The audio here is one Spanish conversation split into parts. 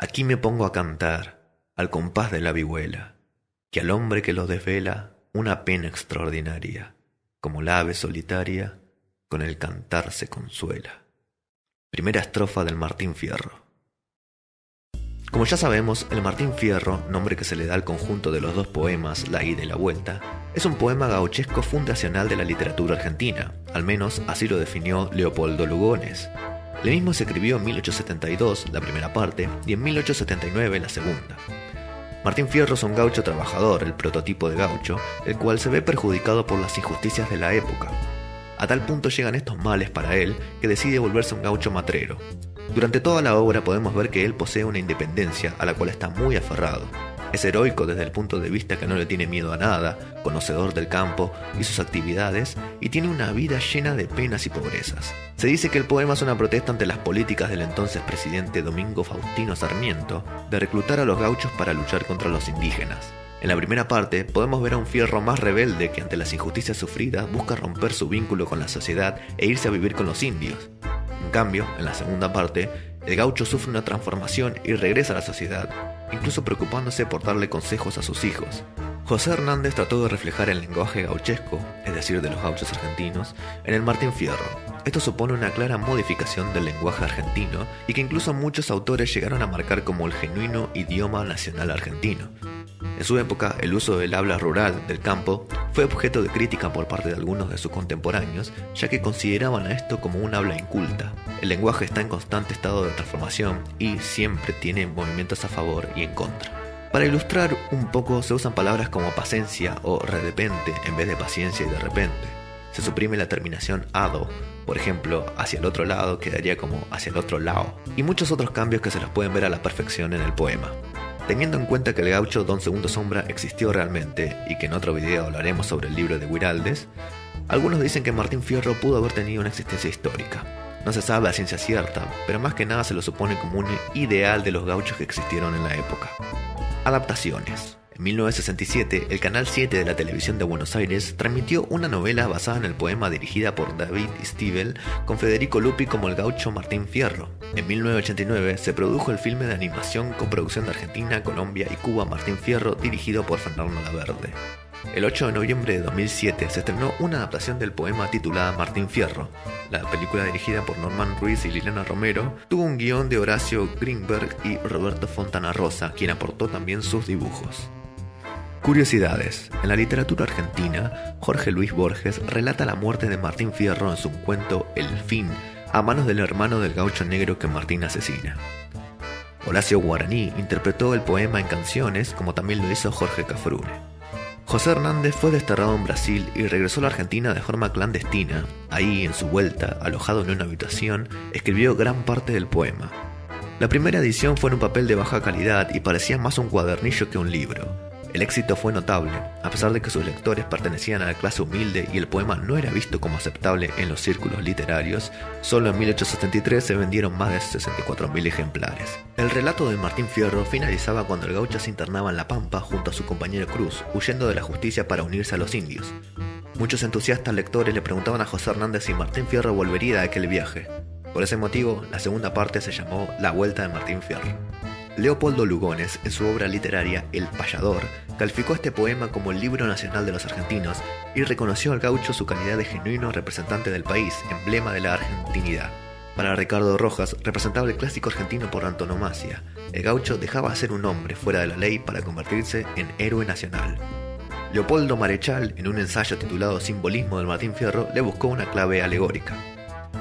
Aquí me pongo a cantar, al compás de la vihuela, que al hombre que lo desvela una pena extraordinaria, como la ave solitaria, con el cantar se consuela. Primera estrofa del Martín Fierro. Como ya sabemos, el Martín Fierro, nombre que se le da al conjunto de los dos poemas La ida y la vuelta, es un poema gauchesco fundacional de la literatura argentina, al menos así lo definió Leopoldo Lugones. El mismo se escribió en 1872, la primera parte, y en 1879, la segunda. Martín Fierro es un gaucho trabajador, el prototipo de gaucho, el cual se ve perjudicado por las injusticias de la época. A tal punto llegan estos males para él que decide volverse un gaucho matrero. Durante toda la obra podemos ver que él posee una independencia a la cual está muy aferrado. Es heroico desde el punto de vista que no le tiene miedo a nada, conocedor del campo y sus actividades, y tiene una vida llena de penas y pobrezas. Se dice que el poema es una protesta ante las políticas del entonces presidente Domingo Faustino Sarmiento de reclutar a los gauchos para luchar contra los indígenas. En la primera parte podemos ver a un Fierro más rebelde que ante las injusticias sufridas busca romper su vínculo con la sociedad e irse a vivir con los indios. En cambio, en la segunda parte, el gaucho sufre una transformación y regresa a la sociedad, incluso preocupándose por darle consejos a sus hijos. José Hernández trató de reflejar el lenguaje gauchesco, es decir, de los gauchos argentinos, en el Martín Fierro. Esto supone una clara modificación del lenguaje argentino y que incluso muchos autores llegaron a marcar como el genuino idioma nacional argentino. En su época, el uso del habla rural del campo fue objeto de crítica por parte de algunos de sus contemporáneos, ya que consideraban a esto como un habla inculta. El lenguaje está en constante estado de transformación y siempre tiene movimientos a favor y en contra. Para ilustrar un poco, se usan palabras como paciencia o redepente en vez de paciencia y de repente. Se suprime la terminación ado, por ejemplo, hacia el otro lado quedaría como hacia el otro lado, y muchos otros cambios que se los pueden ver a la perfección en el poema. Teniendo en cuenta que el gaucho Don Segundo Sombra existió realmente y que en otro video hablaremos sobre el libro de Güiraldes, algunos dicen que Martín Fierro pudo haber tenido una existencia histórica. No se sabe a ciencia cierta, pero más que nada se lo supone como un ideal de los gauchos que existieron en la época. Adaptaciones. En 1967, el Canal 7 de la Televisión de Buenos Aires transmitió una novela basada en el poema dirigida por David Stibel con Federico Luppi como el gaucho Martín Fierro. En 1989 se produjo el filme de animación con producción de Argentina, Colombia y Cuba Martín Fierro, dirigido por Fernando Laverde. El 8 de noviembre de 2007 se estrenó una adaptación del poema titulada Martín Fierro. La película, dirigida por Norman Ruiz y Liliana Romero, tuvo un guión de Horacio Greenberg y Roberto Fontanarrosa, quien aportó también sus dibujos. Curiosidades. En la literatura argentina, Jorge Luis Borges relata la muerte de Martín Fierro en su cuento El Fin, a manos del hermano del gaucho negro que Martín asesina. Horacio Guaraní interpretó el poema en canciones, como también lo hizo Jorge Cafrune. José Hernández fue desterrado en Brasil y regresó a la Argentina de forma clandestina. Ahí, en su vuelta, alojado en una habitación, escribió gran parte del poema. La primera edición fue en un papel de baja calidad y parecía más un cuadernillo que un libro. El éxito fue notable, a pesar de que sus lectores pertenecían a la clase humilde y el poema no era visto como aceptable en los círculos literarios. Solo en 1873 se vendieron más de 64.000 ejemplares. El relato de Martín Fierro finalizaba cuando el gaucho se internaba en La Pampa junto a su compañero Cruz, huyendo de la justicia para unirse a los indios. Muchos entusiastas lectores le preguntaban a José Hernández si Martín Fierro volvería de aquel viaje. Por ese motivo, la segunda parte se llamó La Vuelta de Martín Fierro. Leopoldo Lugones, en su obra literaria El Payador, calificó este poema como el libro nacional de los argentinos y reconoció al gaucho su calidad de genuino representante del país, emblema de la argentinidad. Para Ricardo Rojas, representaba el clásico argentino por antonomasia. El gaucho dejaba de ser un hombre fuera de la ley para convertirse en héroe nacional. Leopoldo Marechal, en un ensayo titulado Simbolismo del Martín Fierro, le buscó una clave alegórica.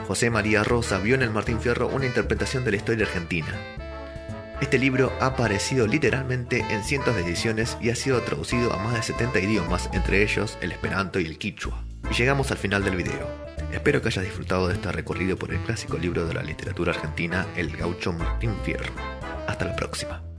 José María Rosa vio en el Martín Fierro una interpretación de la historia argentina. Este libro ha aparecido literalmente en cientos de ediciones y ha sido traducido a más de 70 idiomas, entre ellos el esperanto y el quichua. Y llegamos al final del video. Espero que hayas disfrutado de este recorrido por el clásico libro de la literatura argentina, El gaucho Martín Fierro. Hasta la próxima.